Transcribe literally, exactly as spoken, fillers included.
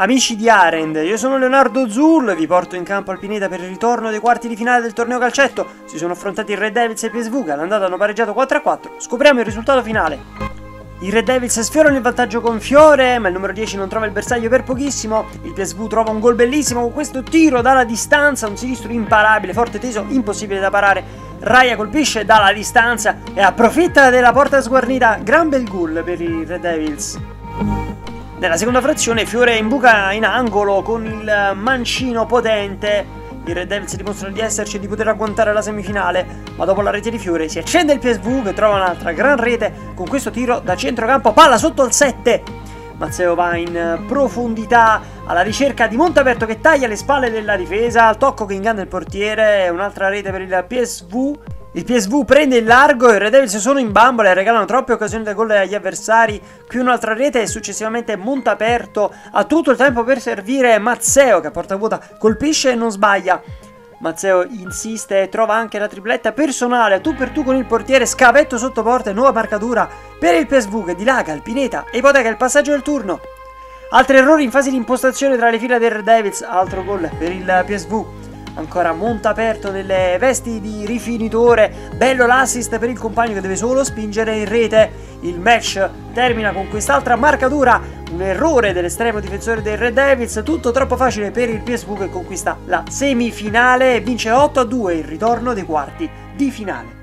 Amici di Arend, io sono Leonardo Zullo e vi porto in campo Alpineta per il ritorno dei quarti di finale del torneo calcetto. Si sono affrontati il Red Devils e P S V che all'andata hanno pareggiato quattro a quattro. Scopriamo il risultato finale. I Red Devils sfiorano il vantaggio con Fiore, ma il numero dieci non trova il bersaglio per pochissimo. Il P S V trova un gol bellissimo con questo tiro dalla distanza, un sinistro imparabile, forte, teso, impossibile da parare. Raya colpisce dalla distanza e approfitta della porta sguarnita. Gran bel gol per i Red Devils. Nella seconda frazione Fiore imbuca in angolo con il mancino potente. I Red Devils dimostrano di esserci e di poter agguantare la semifinale, ma dopo la rete di Fiore si accende il P S V che trova un'altra gran rete con questo tiro da centrocampo, palla sotto al sette. Mazzeo va in profondità alla ricerca di Montaperto che taglia le spalle della difesa, tocco che inganna il portiere, un'altra rete per il P S V. Il P S V prende il largo, i Red Devils sono in bambola e regalano troppe occasioni da gol agli avversari. Qui un'altra rete e successivamente Montaperto ha tutto il tempo per servire Mazzeo che a porta vuota colpisce e non sbaglia. Mazzeo insiste e trova anche la tripletta personale, tu per tu con il portiere, scavetto sotto porta e nuova marcatura per il P S V che dilaga Alpineta e ipoteca il passaggio del turno. Altri errori in fase di impostazione tra le fila del Red Devils, altro gol per il P S V. Ancora Montaperto nelle vesti di rifinitore, bello l'assist per il compagno che deve solo spingere in rete. Il match termina con quest'altra marcatura, un errore dell'estremo difensore dei Red Devils, tutto troppo facile per il P S V che conquista la semifinale e vince otto a due il ritorno dei quarti di finale.